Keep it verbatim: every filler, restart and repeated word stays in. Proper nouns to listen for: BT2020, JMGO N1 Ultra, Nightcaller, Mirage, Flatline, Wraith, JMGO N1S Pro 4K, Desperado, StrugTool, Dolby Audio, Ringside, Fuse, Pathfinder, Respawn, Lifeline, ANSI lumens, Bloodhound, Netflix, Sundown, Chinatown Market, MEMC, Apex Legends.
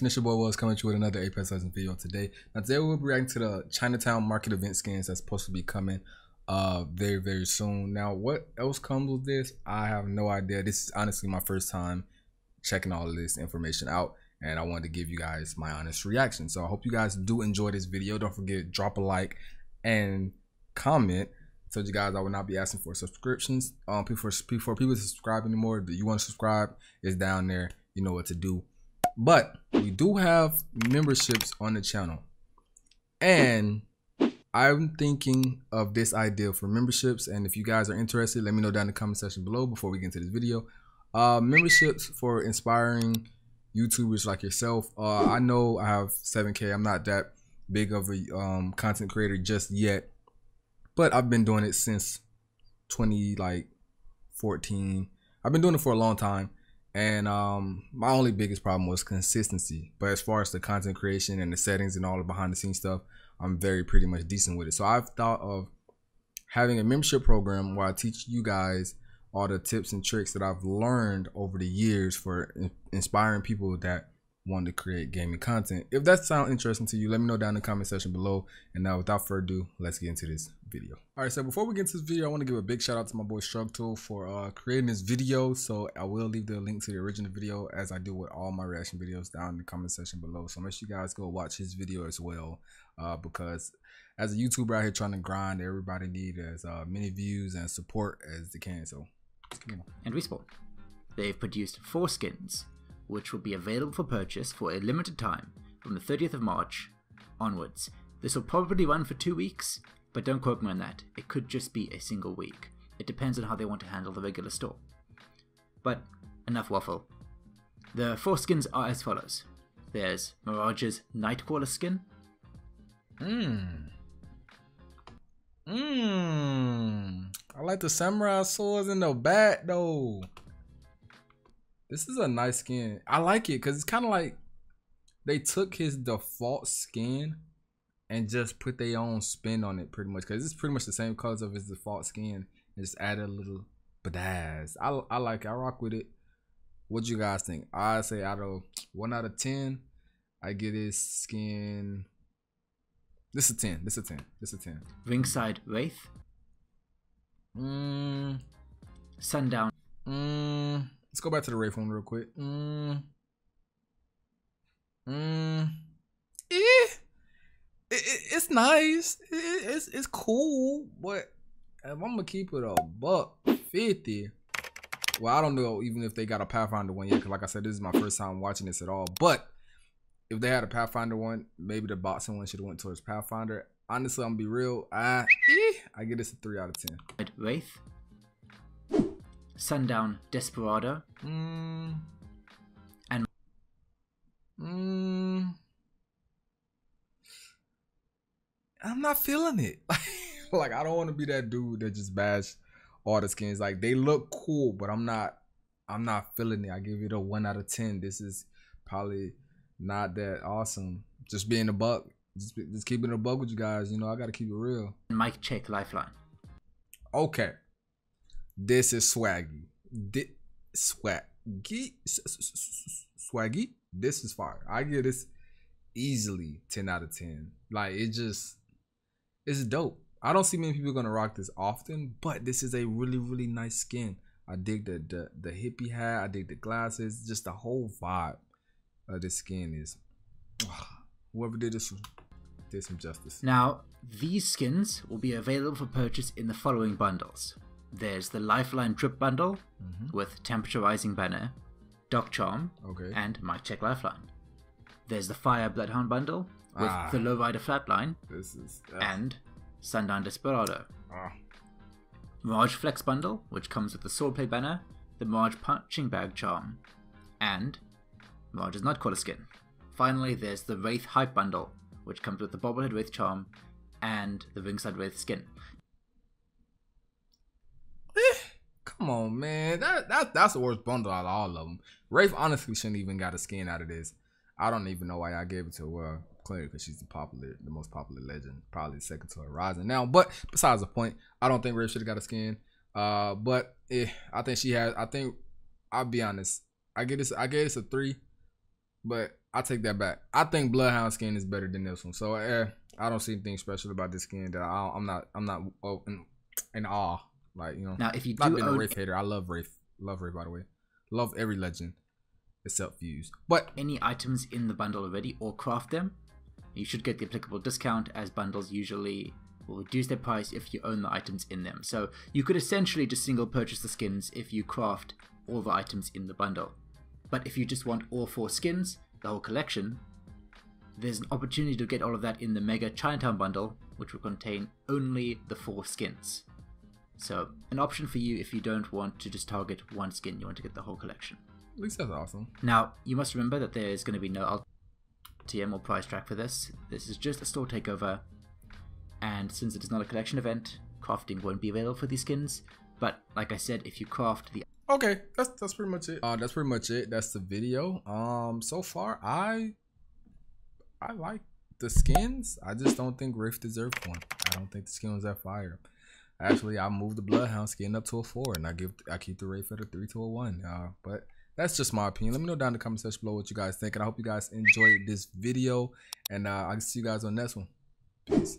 This your boy was coming to you with another Apex Legends video today. Now today we'll be reacting to the Chinatown Market event skins that's supposed to be coming uh very very soon. Now what else comes with this? I have no idea. This is honestly my first time checking all of this information out, and I wanted to give you guys my honest reaction. So I hope you guys do enjoy this video. Don't forget, drop a like and comment. I told you guys I would not be asking for subscriptions. Um, for for people to subscribe anymore. Do you want to subscribe? It's down there. You know what to do. But we do have memberships on the channel, and I'm thinking of this idea for memberships. And if you guys are interested, let me know down in the comment section below before we get into this video. Uh, memberships for inspiring YouTubers like yourself. Uh, I know I have seven K. I'm not that big of a um, content creator just yet, but I've been doing it since twenty like fourteen. I've been doing it for a long time. And um, my only biggest problem was consistency. But as far as the content creation and the settings and all the behind the scenes stuff, I'm very pretty much decent with it. So I've thought of having a membership program where I teach you guys all the tips and tricks that I've learned over the years for in inspiring people that want to create gaming content. If that sounds interesting to you, let me know down in the comment section below. And now without further ado, let's get into this video. All right, so before we get into this video, I want to give a big shout out to my boy StrugTool for uh, creating this video. So I will leave the link to the original video, as I do with all my reaction videos, down in the comment section below. So make sure you guys go watch his video as well, uh, because as a YouTuber out here trying to grind, everybody needs as uh, many views and support as they can. So you know. And Respawn, they've produced four skins, which will be available for purchase for a limited time from the thirtieth of March onwards. This will probably run for two weeks, but don't quote me on that. It could just be a single week. It depends on how they want to handle the regular store. But enough waffle. The four skins are as follows. There's Mirage's Nightcaller skin. Mmm. Mmm. I like the samurai swords in the back though. This is a nice skin. I like it because it's kind of like they took his default skin and just put their own spin on it pretty much, because it's pretty much the same colors of his default skin and just added a little badass. I, I like it. I rock with it. What do you guys think? I say out of one out of ten, I give this skin. This is ten. This is ten. This is ten. Ringside Wraith. Mmm. Sundown. Mmm. Let's go back to the Wraith one real quick. Mm. Mm. Eh. It, it, it's nice. It, it, it's it's cool, but if I'm gonna keep it a buck fifty. Well, I don't know even if they got a Pathfinder one yet, because like I said, this is my first time watching this at all. But if they had a Pathfinder one, maybe the boxing one should have went towards Pathfinder. Honestly, I'm gonna be real. I eh, I give this a three out of ten. Wraith. Sundown Desperado. Mm. And mm. I'm not feeling it. Like, I don't want to be that dude that just bash all the skins. Like, they look cool, but I'm not I'm not feeling it. I give it a one out of ten. This is probably not that awesome. Just being a buck. Just, just keeping a buck with you guys. You know, I gotta keep it real. Mike check Lifeline. Okay. This is swaggy. This, swaggy. Swaggy. This is fire. I give this easily ten out of ten. Like, it just, it's dope. I don't see many people going to rock this often, but this is a really, really nice skin. I dig the, the, the hippie hat. I dig the glasses. Just the whole vibe of this skin is, ugh, whoever did this did some justice. Now, these skins will be available for purchase in the following bundles. There's the Lifeline Drip Bundle, mm-hmm, with Temperature Rising Banner, Doc Charm, okay, and Mic Check Lifeline. There's the Fire Bloodhound Bundle with ah, the Lowrider Flatline, this is, and Sundown Desperado. Ah. Mirage Flex Bundle, which comes with the Swordplay Banner, the Mirage Punching Bag Charm, and Mirage's Nightcaller skin. Finally, there's the Wraith Hype Bundle, which comes with the Bobblehead Wraith Charm and the Ringside Wraith skin. Come on, man. That, that that's the worst bundle out of all of them. Wraith honestly shouldn't even got a skin out of this. I don't even know why I gave it to her. Well, clearly because she's the popular, the most popular legend, probably second to Horizon now. But besides the point, I don't think Wraith should have got a skin. Uh, but eh, I think she has. I think I'll be honest. I get this. I gave this a three, but I take that back. I think Bloodhound skin is better than this one. So eh, I don't see anything special about this skin that I, I'm not I'm not oh, in, in awe. Like, you know. Now, if you not do been a Wraith hater, I love Wraith. Love Wraith, by the way. Love every legend except Fuse. But any items in the bundle already, or craft them, you should get the applicable discount, as bundles usually will reduce their price if you own the items in them. So you could essentially just single purchase the skins if you craft all the items in the bundle. But if you just want all four skins, the whole collection, there's an opportunity to get all of that in the Mega Chinatown bundle, which will contain only the four skins. So an option for you if you don't want to just target one skin, you want to get the whole collection. At least that's awesome. Now, you must remember that there is going to be no T M or price track for this. This is just a store takeover, and since it is not a collection event, crafting won't be available for these skins. But like I said, if you craft the... Okay, that's that's pretty much it. Uh, that's pretty much it. That's the video. Um, so far, I I like the skins. I just don't think Wraith deserved one. I don't think the skin was that fire. Actually, I moved the Bloodhound skin up to a four, and I give I keep the Wraith at a three to a one. Uh, but that's just my opinion. Let me know down in the comment section below what you guys think, and I hope you guys enjoyed this video. And uh, I'll see you guys on the next one. Peace.